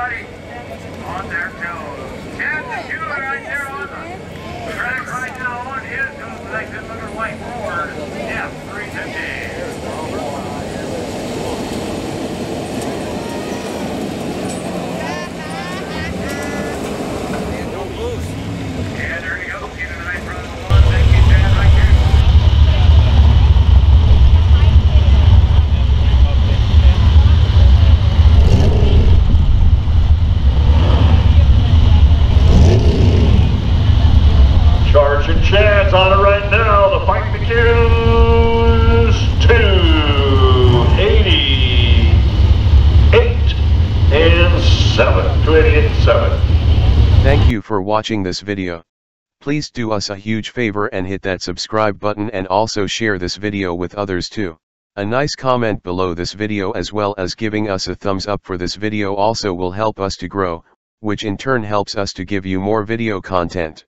everybody on their toes. Chad the Hewlett right there on the track right now on his toes, like this little white Ford F-350. Chad's on it right now. The fight begins. 288 and 7. 288 and 7. Thank you for watching this video. Please do us a huge favor and hit that subscribe button and also share this video with others too. A nice comment below this video as well as giving us a thumbs up for this video also will help us to grow, which in turn helps us to give you more video content.